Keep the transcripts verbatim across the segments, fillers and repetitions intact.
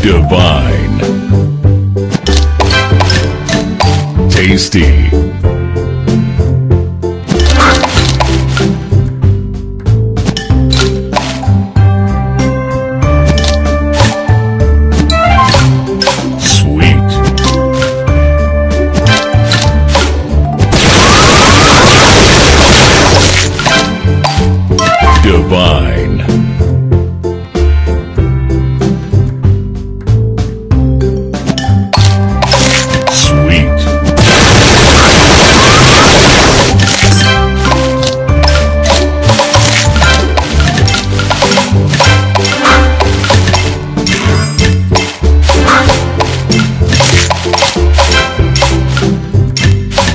Divine. Tasty. Divine. Sweet.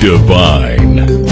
Divine.